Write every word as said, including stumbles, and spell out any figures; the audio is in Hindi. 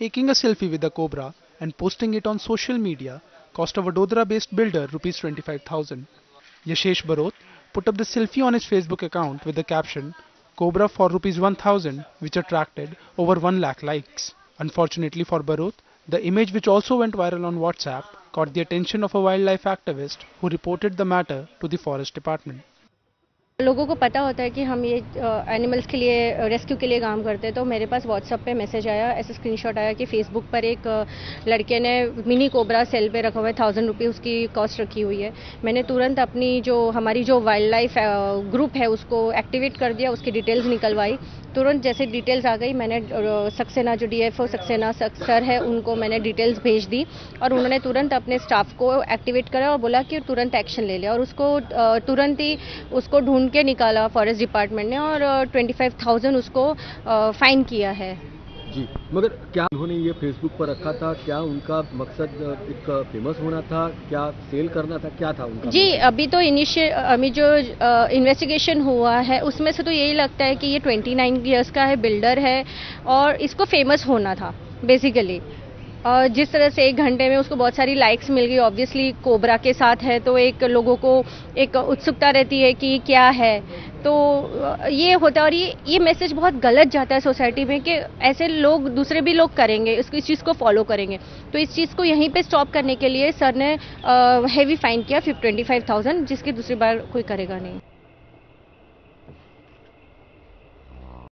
taking a selfie with a cobra and posting it on social media cost a Vadodara-based builder rupees twenty-five thousand. Yashesh Barot put up the selfie on his Facebook account with the caption, "Cobra for rupees one thousand, which attracted over one lakh likes. Unfortunately for Barot, the image, which also went viral on WhatsApp, caught the attention of a wildlife activist who reported the matter to the forest department. लोगों को पता होता है कि हम ये एनिमल्स के लिए रेस्क्यू के लिए काम करते हैं, तो मेरे पास व्हाट्सएप पे मैसेज आया, ऐसे स्क्रीनशॉट आया कि फेसबुक पर एक लड़के ने मिनी कोबरा सेल पे रखा हुआ है, थाउजेंड रुपी उसकी कॉस्ट रखी हुई है। मैंने तुरंत अपनी जो हमारी जो वाइल्ड लाइफ ग्रुप है उसको एक्टिवेट कर दिया, उसकी डिटेल्स निकलवाई। तुरंत जैसे डिटेल्स आ गई, मैंने सक्सेना जो D F O Saxena sir है उनको मैंने डिटेल्स भेज दी और उन्होंने तुरंत अपने स्टाफ को एक्टिवेट करा और बोला कि तुरंत एक्शन ले लिया और उसको तुरंत ही उसको ढूंढ के निकाला फॉरेस्ट डिपार्टमेंट ने और पच्चीस हज़ार उसको फाइन किया है। जी, मगर क्या उन्होंने ये फेसबुक पर रखा था? क्या उनका मकसद एक फेमस होना था? क्या सेल करना था? क्या था उनका? जी, अभी तो इनिशियल अभी जो इन्वेस्टिगेशन हुआ है उसमें से तो यही लगता है कि ये उनतीस इयर्स का है, बिल्डर है और इसको फेमस होना था बेसिकली। और जिस तरह से एक घंटे में उसको बहुत सारी लाइक्स मिल गई, ऑब्वियसली कोबरा के साथ है तो एक लोगों को एक उत्सुकता रहती है कि क्या है, तो ये होता है। और ये ये मैसेज बहुत गलत जाता है सोसाइटी में कि ऐसे लोग दूसरे भी लोग करेंगे, इसको इस चीज़ को फॉलो करेंगे। तो इस चीज़ को यहीं पे स्टॉप करने के लिए सर ने आ, हेवी फाइन किया ट्वेंटी फाइव थाउजेंड, जिसकी दूसरी बार कोई करेगा नहीं।